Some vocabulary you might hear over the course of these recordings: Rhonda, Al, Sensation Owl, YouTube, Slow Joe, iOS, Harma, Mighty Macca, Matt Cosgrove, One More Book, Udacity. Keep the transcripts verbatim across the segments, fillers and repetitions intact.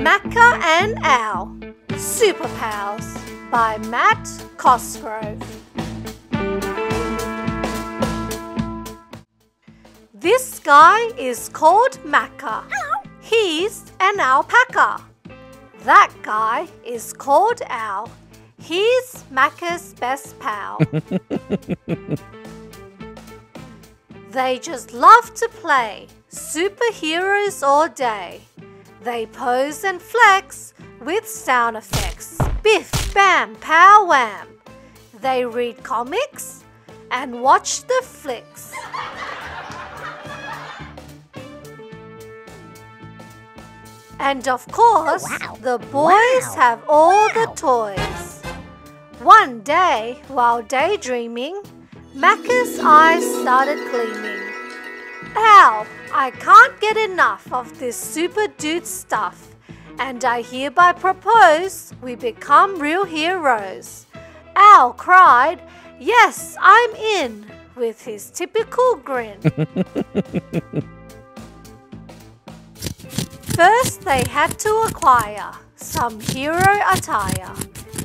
Macca and Al, Super Pals by Matt Cosgrove. This guy is called Macca. He's an alpaca. That guy is called Al. He's Macca's best pal. They just love to play, superheroes all day. They pose and flex with sound effects. Biff, bam, pow, wham. They read comics and watch the flicks. And of course, oh, wow. the boys wow. have all wow. the toys. One day, while daydreaming, Macca's eyes started gleaming. Ow! I can't get enough of this super dude stuff, and I hereby propose we become real heroes. Al cried, "Yes, I'm in," with his typical grin. First, they had to acquire some hero attire.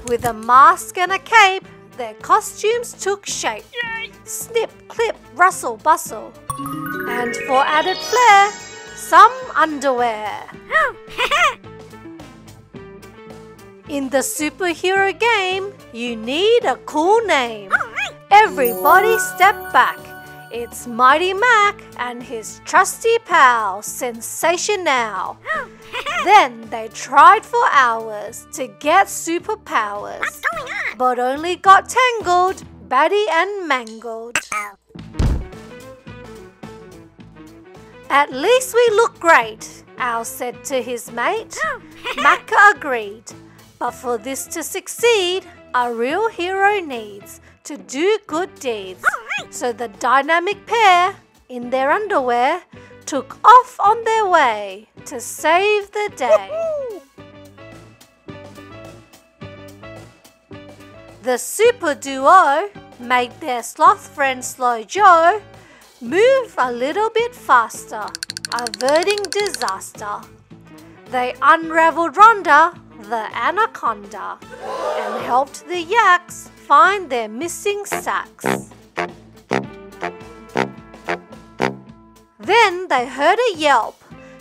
With a mask and a cape, their costumes took shape. Yay! Snip, clip, rustle, bustle. And for added flair, some underwear. In the superhero game, you need a cool name. Everybody step back. It's Mighty Macca and his trusty pal, Sensation Owl. Then they tried for hours to get superpowers. What's going on? But only got tangled, batty and mangled. Uh-oh. At least we look great, Al said to his mate. Macca agreed. But for this to succeed, a real hero needs to do good deeds. So the dynamic pair, in their underwear, took off on their way to save the day. The super duo made their sloth friend Slow Joe move a little bit faster, averting disaster. They unraveled Rhonda, the anaconda, and helped the yaks find their missing sacks. Then they heard a yelp.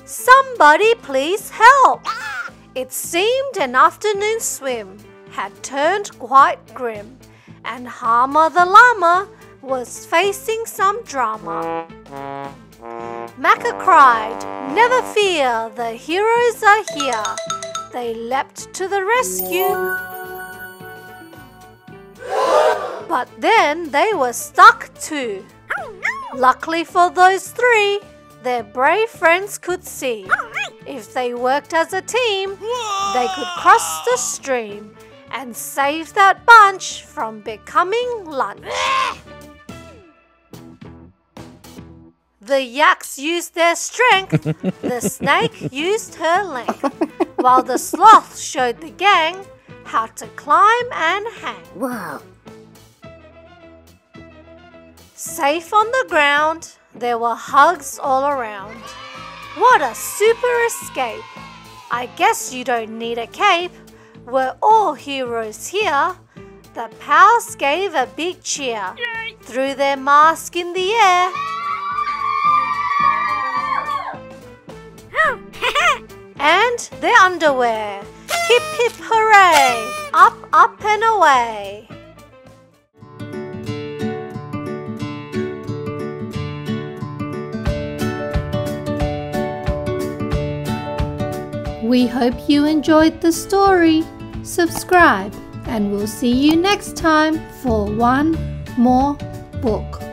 Somebody please help! It seemed an afternoon swim had turned quite grim, and Harma the llama was facing some drama. Macca cried, "Never fear, the heroes are here." They leapt to the rescue. But then they were stuck too. Oh, no. Luckily for those three, their brave friends could see. Oh, right. If they worked as a team, Whoa. They could cross the stream and save that bunch from becoming lunch. The yaks used their strength, the snake used her length, while the sloth showed the gang how to climb and hang. Wow. Safe on the ground, there were hugs all around. What a super escape! I guess you don't need a cape. We're all heroes here. The pals gave a big cheer, Yay. Threw their mask in the air. And their underwear. Hip, hip, hooray! Up, up and away. We hope you enjoyed the story. Subscribe and we'll see you next time for one more book.